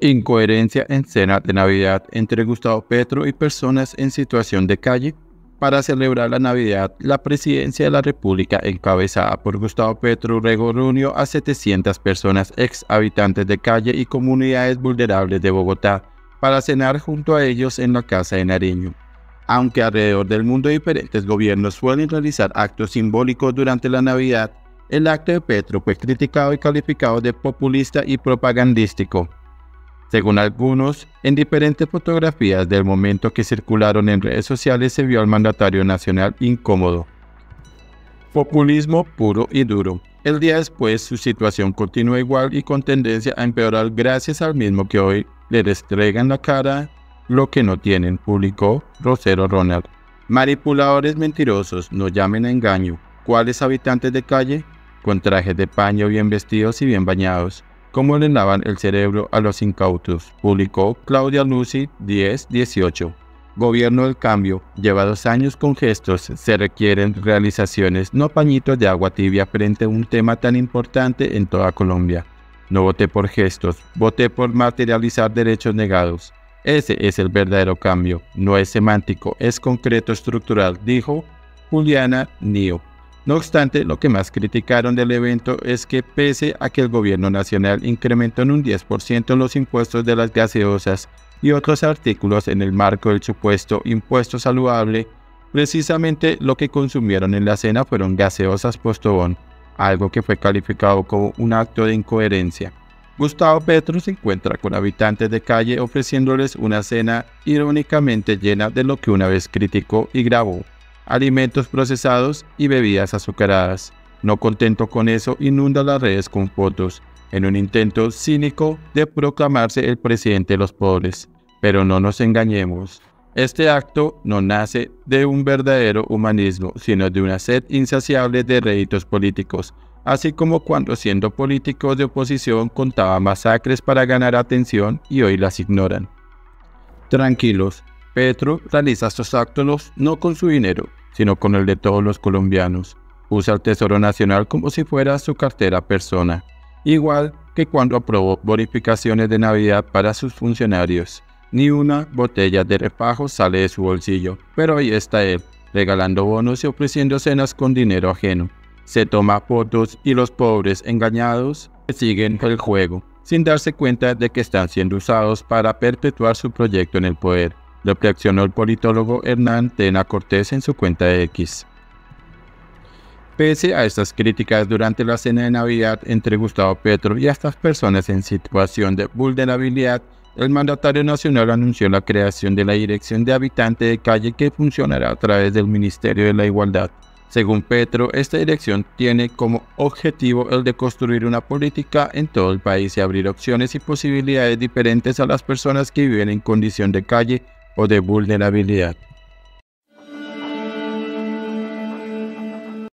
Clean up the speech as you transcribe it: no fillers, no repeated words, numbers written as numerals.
Incoherencia en cena de Navidad entre Gustavo Petro y personas en situación de calle. Para celebrar la Navidad, la presidencia de la República, encabezada por Gustavo Petro, reunió a 700 personas ex habitantes de calle y comunidades vulnerables de Bogotá para cenar junto a ellos en la Casa de Nariño. Aunque alrededor del mundo diferentes gobiernos suelen realizar actos simbólicos durante la Navidad, el acto de Petro fue criticado y calificado de populista y propagandístico. Según algunos, en diferentes fotografías del momento que circularon en redes sociales se vio al mandatario nacional incómodo. Populismo puro y duro. El día después, su situación continúa igual y con tendencia a empeorar gracias al mismo que hoy le restregan la cara lo que no tienen, publicó Rosero Ronald. Manipuladores mentirosos, no llamen a engaño. ¿Cuáles habitantes de calle? Con trajes de paño, bien vestidos y bien bañados. ¿Cómo le lavan el cerebro a los incautos?, publicó Claudia Lucy 10/18. Gobierno del cambio. Lleva 2 años con gestos. Se requieren realizaciones, no pañitos de agua tibia frente a un tema tan importante en toda Colombia. No voté por gestos, voté por materializar derechos negados. Ese es el verdadero cambio. No es semántico, es concreto estructural, dijo Juliana Nío. No obstante, lo que más criticaron del evento es que pese a que el gobierno nacional incrementó en un 10% los impuestos de las gaseosas y otros artículos en el marco del supuesto impuesto saludable, precisamente lo que consumieron en la cena fueron gaseosas Postobón, algo que fue calificado como un acto de incoherencia. Gustavo Petro se encuentra con habitantes de calle ofreciéndoles una cena irónicamente llena de lo que una vez criticó y grabó: alimentos procesados y bebidas azucaradas. No contento con eso, inunda las redes con fotos, en un intento cínico de proclamarse el presidente de los pobres. Pero no nos engañemos, este acto no nace de un verdadero humanismo, sino de una sed insaciable de réditos políticos, así como cuando siendo políticos de oposición contaba masacres para ganar atención y hoy las ignoran. Tranquilos, Petro realiza estos actos no con su dinero, sino con el de todos los colombianos. Usa el Tesoro Nacional como si fuera su cartera persona, igual que cuando aprobó bonificaciones de Navidad para sus funcionarios. Ni una botella de refajo sale de su bolsillo, pero ahí está él, regalando bonos y ofreciendo cenas con dinero ajeno. Se toma fotos y los pobres engañados siguen el juego, sin darse cuenta de que están siendo usados para perpetuar su proyecto en el poder, reflexionó el politólogo Hernán Tena Cortés en su cuenta de X. Pese a estas críticas durante la cena de Navidad entre Gustavo Petro y estas personas en situación de vulnerabilidad, el mandatario nacional anunció la creación de la Dirección de Habitantes de Calle, que funcionará a través del Ministerio de la Igualdad. Según Petro, esta dirección tiene como objetivo el de construir una política en todo el país y abrir opciones y posibilidades diferentes a las personas que viven en condición de calle o de vulnerabilidad.